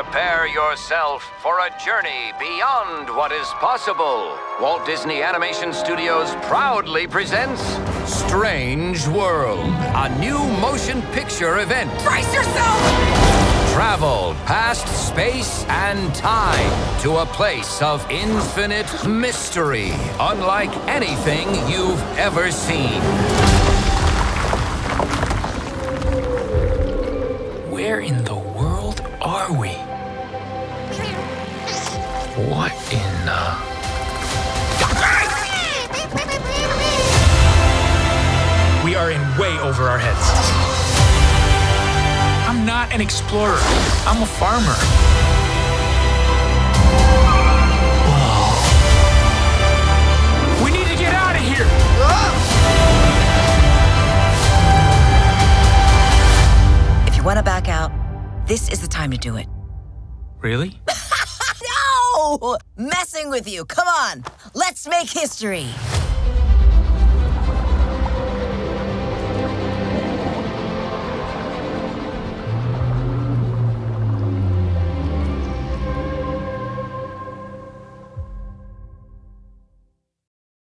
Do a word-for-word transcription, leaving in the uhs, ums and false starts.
Prepare yourself for a journey beyond what is possible. Walt Disney Animation Studios proudly presents Strange World, a new motion picture event. Brace yourself! Travel past space and time to a place of infinite mystery, unlike anything you've ever seen. Where in the world are we? What in the... We are in way over our heads. I'm not an explorer. I'm a farmer. Whoa. We need to get out of here! If you want to back out, this is the time to do it. Really? No! Messing with you. Come on. Let's make history.